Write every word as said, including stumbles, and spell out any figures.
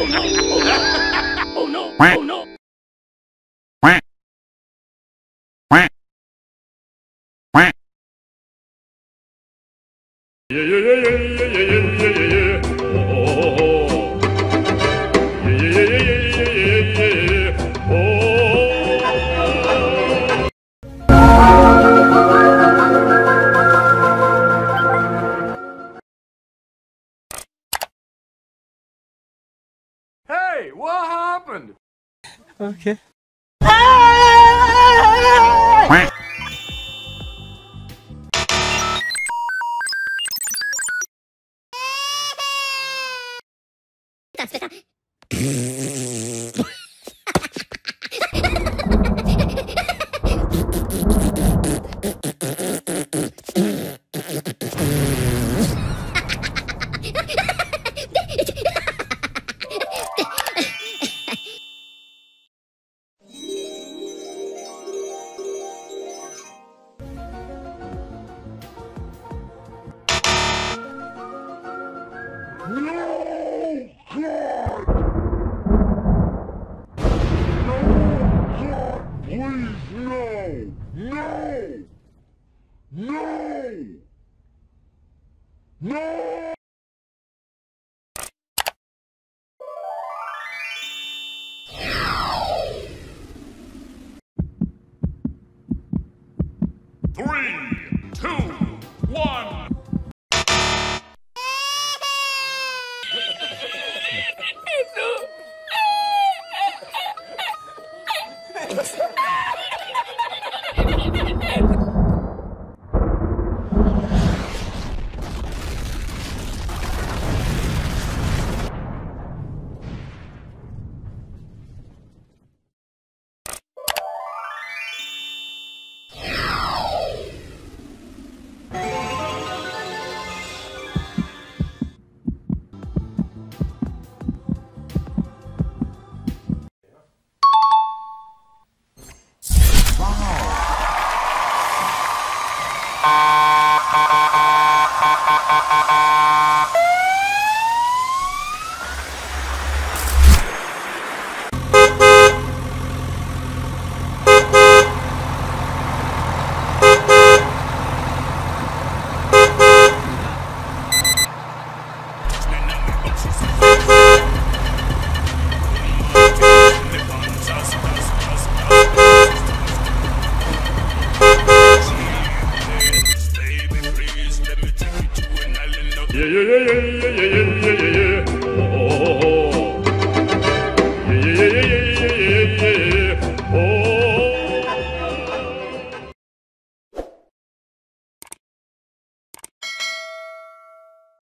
Oh no! Oh no! Oh no! Oh no! Yeah, yeah, yeah, yeah, yeah, yeah, yeah, yeah, yeah. Hey, what happened? Okay. No God! No God! Please no! No! No! No! Three, two, one. Yeah, yeah, yeah, yeah, yeah, yeah, yeah, yeah, yeah.